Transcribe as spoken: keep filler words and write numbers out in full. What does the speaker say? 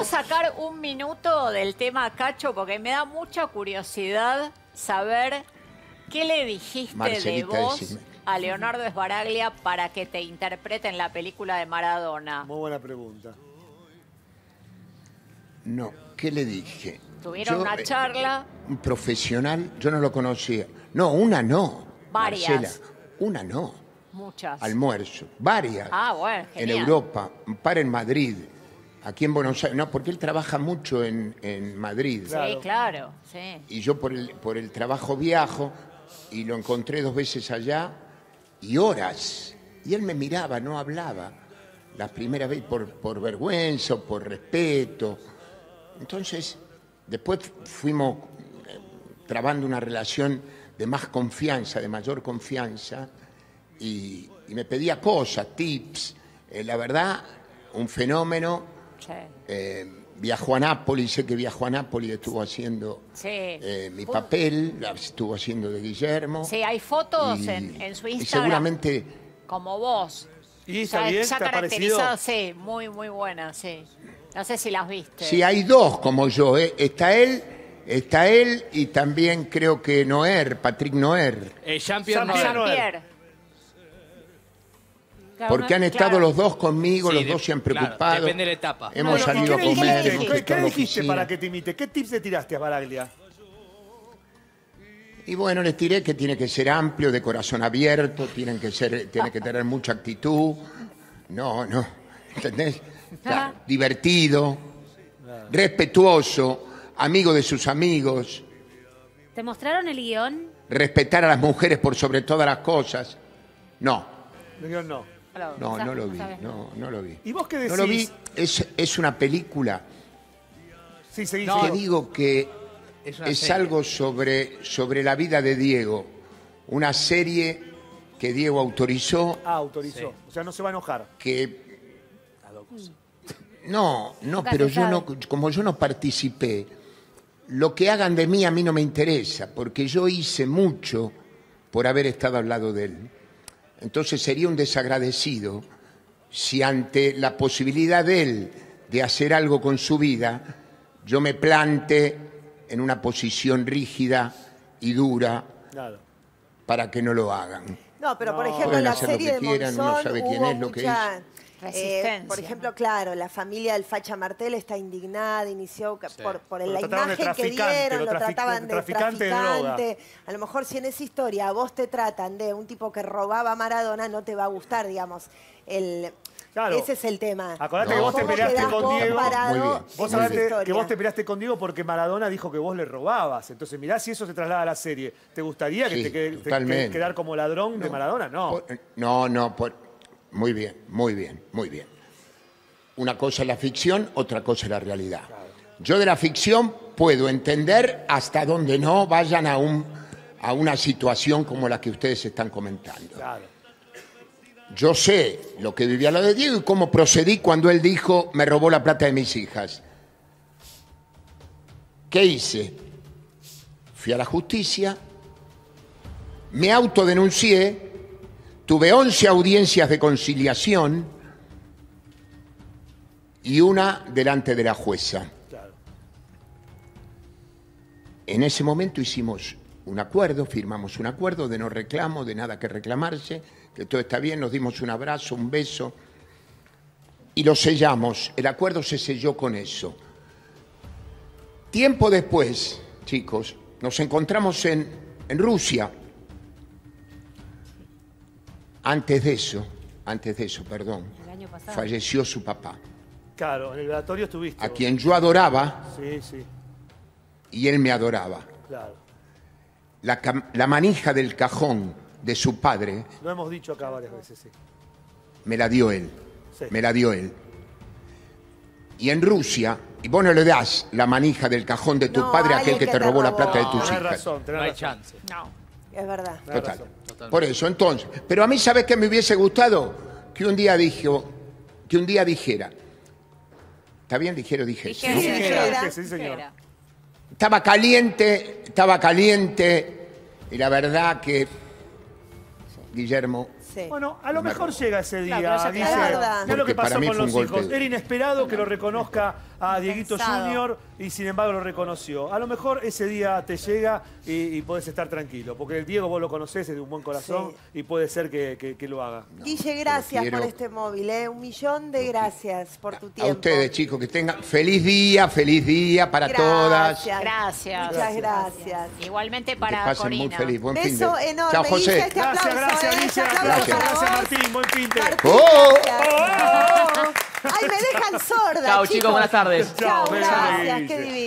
¿Puedo sacar un minuto del tema Cacho? Porque me da mucha curiosidad saber qué le dijiste Marcelita, de vos decime. a Leonardo Sbaraglia para que te interprete en la película de Maradona. Muy buena pregunta. No, ¿qué le dije? Tuvieron yo, una charla. Eh, un profesional, yo no lo conocía. No, una no. Varias. Marcela, una no. Muchas. Almuerzo. Varias. Ah, bueno, genial. En Europa, un par en Madrid, aquí en Buenos Aires. No, porque él trabaja mucho en, en Madrid. Claro. Sí, claro. Sí. Y yo por el, por el trabajo viajo y lo encontré dos veces allá y horas. Y él me miraba, no hablaba. La primera vez por, por vergüenza, por respeto. Entonces, después fuimos trabando una relación de más confianza, de mayor confianza, y, y me pedía cosas, tips. Eh, la verdad, un fenómeno. Sí. Eh, viajó a Nápoles, sé que viajó a Nápoles, estuvo haciendo sí. eh, mi papel, la estuvo haciendo de Guillermo. Sí, hay fotos y, en, en su Instagram. Y seguramente... Como vos. Y está bien, está caracterizado, sí, muy, muy buena, sí. No sé si las viste. Sí, hay dos como yo, ¿eh? Está él, está él y también creo que Noher, Patrick Noher. Eh, Jean-Pierre Noher. Porque han estado claro. los dos conmigo, sí, los dos se han preocupado. Claro, depende de la etapa. Hemos no, no, salido ¿qué a comer. ¿Qué, hemos ¿qué, ¿qué dijiste para que te imite? ¿Qué tips le tiraste a Sbaraglia? Y bueno, les tiré que tiene que ser amplio, de corazón abierto, tienen que ser, tiene que tener mucha actitud. No, no, ¿entendés? Claro, divertido, respetuoso, amigo de sus amigos. ¿Te mostraron el guión? Respetar a las mujeres por sobre todas las cosas. No. El guión no. No, no lo vi, no, no lo vi. ¿Y vos qué decís? No lo vi, es, es una película. Sí, seguí. No. Te digo que es, es algo sobre, sobre la vida de Diego. Una serie que Diego autorizó. Ah, autorizó. Sí. O sea, no se va a enojar. Que... No, no, pero yo no, como yo no participé, lo que hagan de mí a mí no me interesa, porque yo hice mucho por haber estado al lado de él. Entonces sería un desagradecido si ante la posibilidad de él de hacer algo con su vida, yo me plante en una posición rígida y dura para que no lo hagan. No, pero por ejemplo en la serie de Monzón uno sabe quién es, lo que es. Eh, por ejemplo, claro, la familia del Facha Martel está indignada, inició sí. por, por la imagen que dieron, lo, trafic, lo trataban de traficante, traficante. De droga. A lo mejor si en esa historia a vos te tratan de un tipo que robaba a Maradona, no te va a gustar, digamos, el... Claro. Ese es el tema. Acordate no. que vos te peleaste con Diego. Parado, vos sabés que vos te peleaste con Diego porque Maradona dijo que vos le robabas. Entonces mirá si eso se traslada a la serie. ¿Te gustaría sí, que te, te, te quedar como ladrón no. de Maradona? No. Por, no, no. Por, muy bien, muy bien, muy bien. Una cosa es la ficción, otra cosa es la realidad. Claro. Yo de la ficción puedo entender hasta donde no vayan a, un, a una situación como la que ustedes están comentando. Claro. Yo sé lo que vivía lo de Diego y cómo procedí cuando él dijo me robó la plata de mis hijas. ¿Qué hice? Fui a la justicia, me autodenuncié, tuve once audiencias de conciliación y una delante de la jueza. En ese momento hicimos un acuerdo, firmamos un acuerdo de no reclamo, de nada que reclamarse, que todo está bien, nos dimos un abrazo, un beso y lo sellamos. El acuerdo se selló con eso. Tiempo después, chicos, nos encontramos en, en Rusia. Antes de eso, antes de eso, perdón, el año pasado falleció su papá. Claro, en el velatorio estuviste. A vos. Quien yo adoraba. Sí, sí. Y él me adoraba. Claro. La, la manija del cajón de su padre... Lo hemos dicho acá varias veces, sí. Me la dio él, sí. me la dio él. Y en Rusia, y vos no le das la manija del cajón de tu no, padre a aquel que, que te, te robó la plata no, de tus hijas. Razón, no hay razón. chance. No, es verdad. Total. Total. Por eso, entonces... Pero a mí, ¿sabés qué me hubiese gustado? Que un día dijo, que un día dijera... ¿Está bien? Dijero, dije. Dijera, dijera, dijera, dijera, sí, señor. Dijera. Estaba caliente, estaba caliente, y la verdad que... Guillermo, Sí. Bueno, a lo mejor llega ese día, claro, dice. ¿Qué es lo que pasó con los hijos? Era inesperado que lo reconozca a Dieguito Junior y sin embargo lo reconoció. A lo mejor ese día te llega y, y podés estar tranquilo, porque el Diego vos lo conocés, es de un buen corazón, sí, y puede ser que, que, que lo haga. No, Guille, gracias quiero... por este móvil, ¿eh? Un millón de gracias por tu tiempo. A ustedes, chicos, que tengan feliz día, feliz día para gracias. todas. Gracias. Muchas gracias. gracias. Igualmente para que Corina. Muy feliz. Buen Beso fin de... enorme. Chao, José. Guille, este aplauso, gracias, gracias, Guille. Este gracias. gracias, Martín. Buen fin de... Martín, oh. Gracias. Oh. Ay, me dejan sorda. Chao, chicos. Buenas tardes. Chao, gracias. Qué divino.